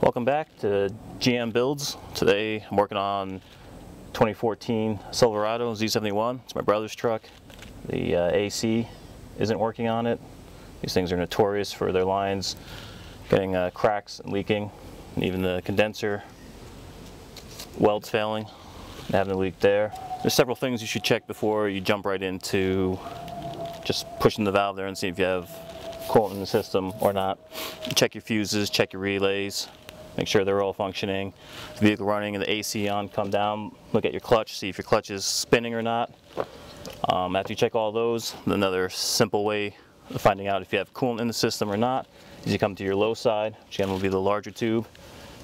Welcome back to GM Builds. Today I'm working on 2014 Silverado Z71. It's my brother's truck. The AC isn't working on it. These things are notorious for their lines getting cracks and leaking, and even the condenser welds failing and having a leak there. There's several things you should check before you jump right into just pushing the valve there and see if you have coolant in the system or not. Check your fuses, check your relays. Make sure they're all functioning. The vehicle running and the AC on, come down, look at your clutch, see if your clutch is spinning or not. After you check all those, another simple way of finding out if you have coolant in the system or not is you come to your low side, which again will be the larger tube,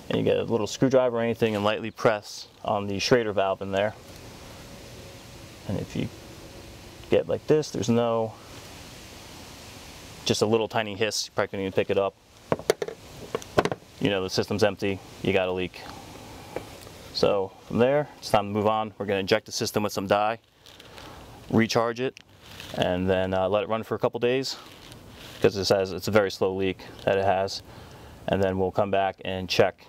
and you get a little screwdriver or anything and lightly press on the Schrader valve in there. And if you get like this, there's no, just a little tiny hiss, you probably couldn't even pick it up. You know the system's empty, you got a leak. So from there, it's time to move on. We're gonna inject the system with some dye, recharge it, and then let it run for a couple days, because it says it's a very slow leak that it has. And then we'll come back and check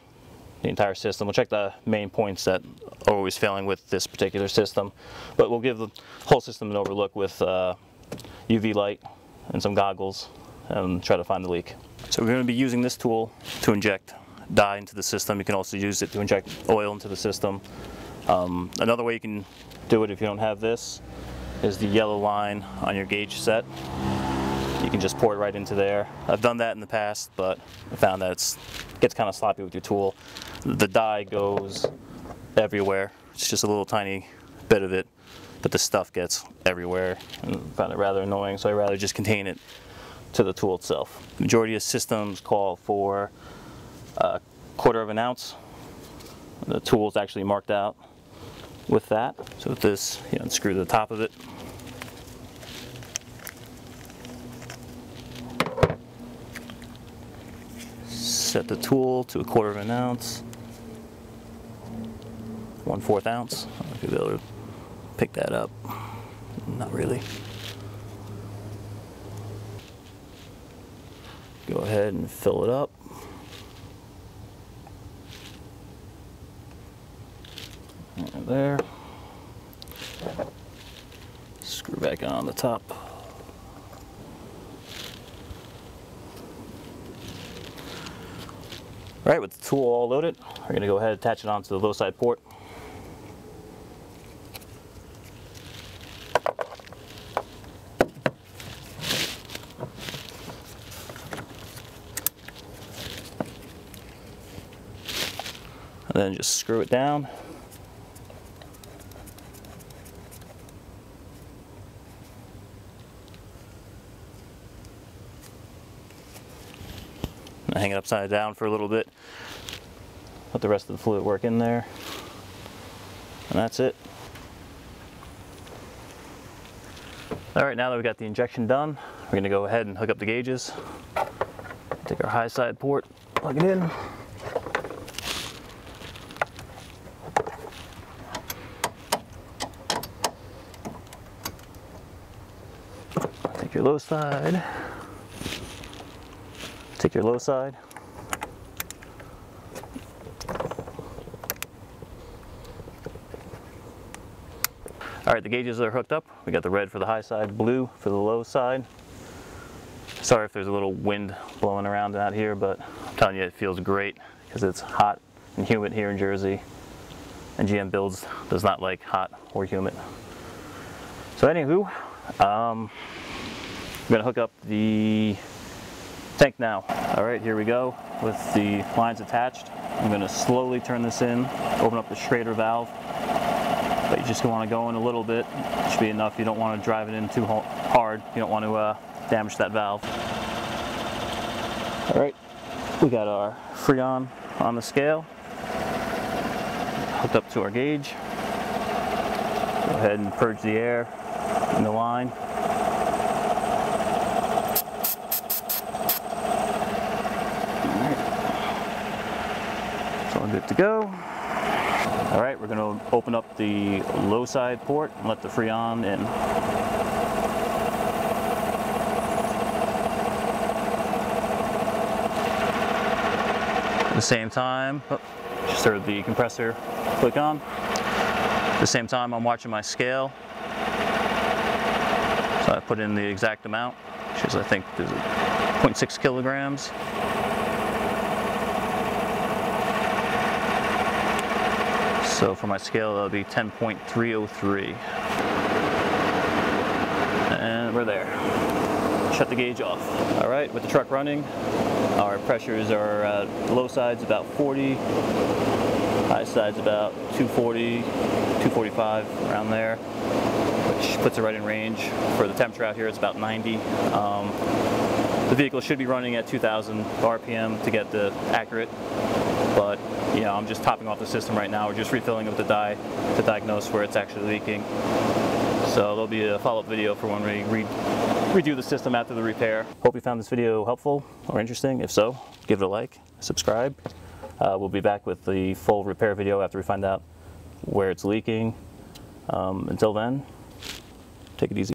the entire system. We'll check the main points that are always failing with this particular system, but we'll give the whole system an overlook with UV light and some goggles and try to find the leak. So we're going to be using this tool to inject dye into the system. You can also use it to inject oil into the system. Another way you can do it if you don't have this is the yellow line on your gauge set. You can just pour it right into there. I've done that in the past, but I found that it gets kind of sloppy with your tool. The dye goes everywhere. It's just a little tiny bit of it, but the stuff gets everywhere, and I found it rather annoying, so I'd rather just contain it to the tool itself. The majority of systems call for a 1/4 ounce. The tool is actually marked out with that. So with this, you unscrew the top of it. Set the tool to a 1/4 ounce, 1/4 ounce. I don't know if you'll be able to pick that up. Not really. Go ahead and fill it up. Right there. Screw back on the top. All right, with the tool all loaded, we're going to go ahead and attach it onto the low side port. And then just screw it down. And hang it upside down for a little bit. Let the rest of the fluid work in there. And that's it. All right, now that we've got the injection done, we're going to go ahead and hook up the gauges. Take our high side port, plug it in. Your low side, take your low side, all right, the gauges are hooked up. We got the red for the high side, blue for the low side. Sorry if there's a little wind blowing around out here, but I'm telling you, it feels great because it's hot and humid here in Jersey, and GM Builds does not like hot or humid. So anywho, we're gonna hook up the tank now. All right, here we go with the lines attached. I'm gonna slowly turn this in, open up the Schrader valve, but you just wanna go in a little bit. It should be enough. You don't wanna drive it in too hard. You don't wanna damage that valve. All right, we got our Freon on the scale, hooked up to our gauge. Go ahead and purge the air in the line. Good to go. All right, we're going to open up the low side port and let the Freon in. At the same time, just heard the compressor click on. At the same time, I'm watching my scale. So I put in the exact amount, which is, I think, 0.6 kilograms. So for my scale, that'll be 10.303. And we're there. Shut the gauge off. All right, with the truck running, our pressures are low side's about 40, high side's about 240, 245, around there, which puts it right in range. For the temperature out here, it's about 90. The vehicle should be running at 2,000 RPM to get the accurate, but you know, I'm just topping off the system right now. We're just refilling it with the dye to diagnose where it's actually leaking. So there'll be a follow-up video for when we redo the system after the repair. Hope you found this video helpful or interesting. If so, give it a like, subscribe. We'll be back with the full repair video after we find out where it's leaking. Until then, take it easy.